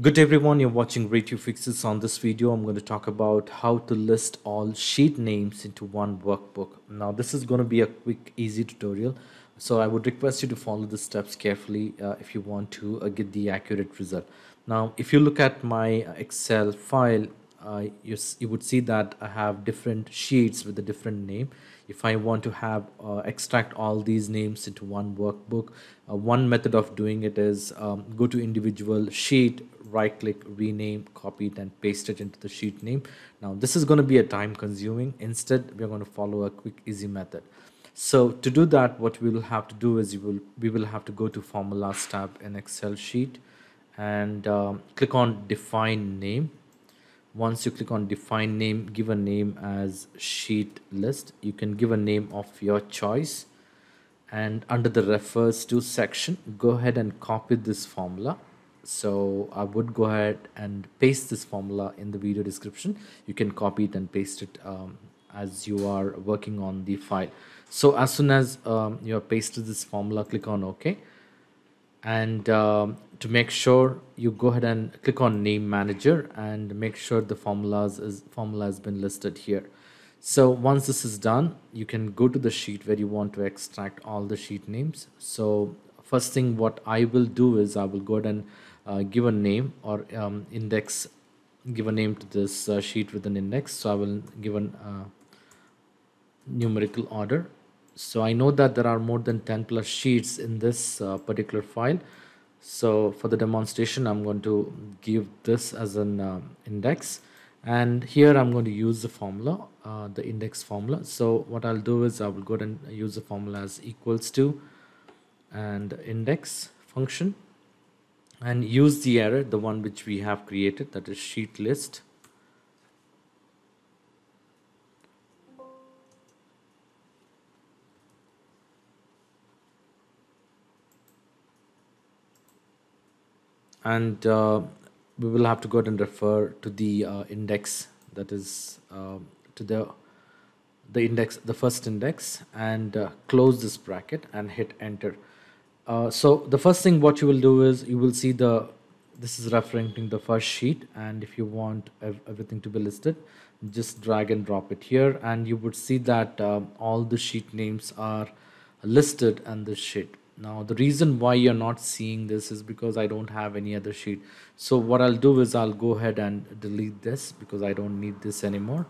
Good day everyone, you're watching Ray Tube Fixes. On this video I'm going to talk about how to list all sheet names into one workbook. Now this is going to be a quick easy tutorial, so I would request you to follow the steps carefully if you want to get the accurate result. Now if you look at my Excel file, you would see that I have different sheets with a different name. If I want to have extract all these names into one workbook, one method of doing it is go to individual sheet, right click, rename, copy it and paste it into the sheet name. Now this is going to be a time consuming. Instead we are going to follow a quick easy method. So to do that, what we will have to do is we will have to go to formulas tab in Excel sheet and click on define name. Once you click on define name, give a name as sheet list. You can give a name of your choice, and under the refers to section go ahead and copy this formula. So I would go ahead and paste this formula in the video description. You can copy it and paste it as you are working on the file. So as soon as you have pasted this formula, click on OK, and to make sure you go ahead and click on name manager and make sure the formula has been listed here. So once this is done, you can go to the sheet where you want to extract all the sheet names. So first thing what I will do is I will go ahead and give a name or index, give a name to this sheet with an index. So I will give an numerical order. So I know that there are more than 10 plus sheets in this particular file. So for the demonstration I'm going to give this as an index, and here I'm going to use the formula, the index formula. So what I'll do is I will go ahead and use the formula as equals to and index function and use the array, the one which we have created, that is sheet list. And we will have to go ahead and refer to the index, that is to the index, the first index, and close this bracket and hit enter. So the first thing what you will do is you will see this is referencing the first sheet, and if you want everything to be listed, just drag and drop it here, and you would see that all the sheet names are listed in this sheet. Now the reason why you're not seeing this is because I don't have any other sheet. So what I'll do is I'll go ahead and delete this because I don't need this anymore.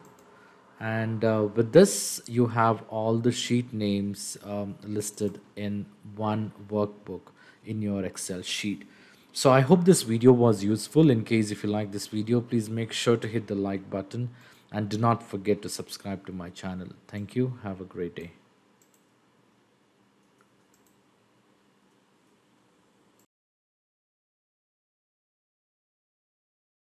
And with this you have all the sheet names listed in one workbook in your Excel sheet. So I hope this video was useful. In case if you like this video, please make sure to hit the like button and do not forget to subscribe to my channel. Thank you. Have a great day.